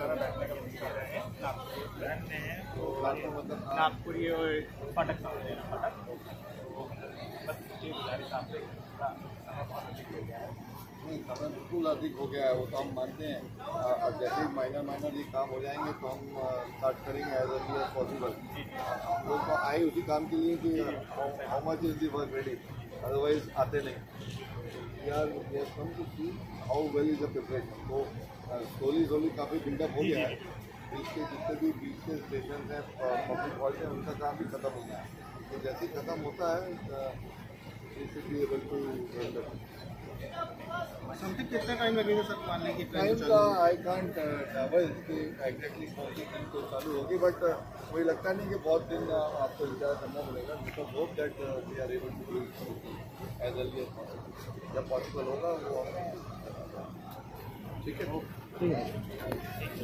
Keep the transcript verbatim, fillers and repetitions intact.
नागपुरी और फटक समझ लेना, फटक बस ये गुजारिश आपसे। समय बिल्कुल अधिक हो गया है वो तो हम मानते हैं, और जैसे माइनर माइनर ये काम हो जाएंगे तो हम स्टार्ट करेंगे एज अर्ली एज पॉसिबल। हम लोग आए उसी काम के लिए कि how much is the work ready, otherwise आते नहीं। यार ये come to see how well is the preparation. तो स्लोली स्लोली काफ़ी बिल्डअप हो गया है। बीच के जितने भी बीच के स्टेशन हैं, पब्लिक हॉल हैं, उनका काम भी खत्म हो गया है। तो जैसे ही खत्म होता है इसलिए बिल्कुल कितना टाइम लगेगा सर? मान लें कि टाइम का आई कांट ट्रैवल के एग्जैक्टली कौन सी दिन तो चालू होगी, बट मुझे लगता नहीं कि बहुत दिन आपको इंतजार करना पड़ेगा। Because hope that we are able to as early as possible. जब पॉसिबल होगा वो ठीक है।